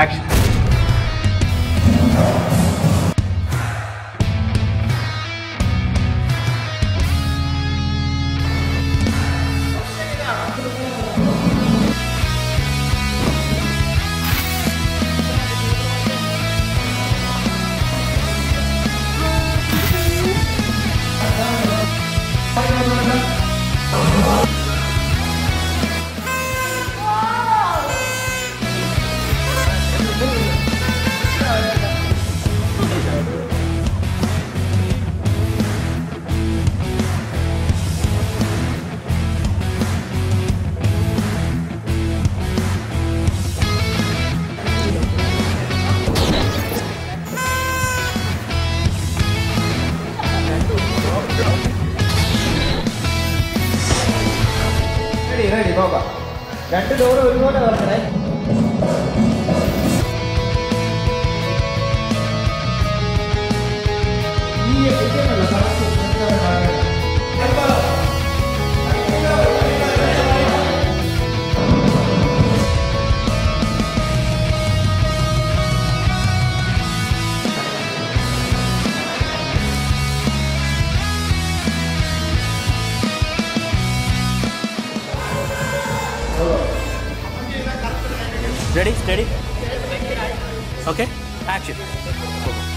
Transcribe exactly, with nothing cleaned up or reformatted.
Action. Ready, Baba. That's the door of the water, right? Ready? Ready? Okay? Action.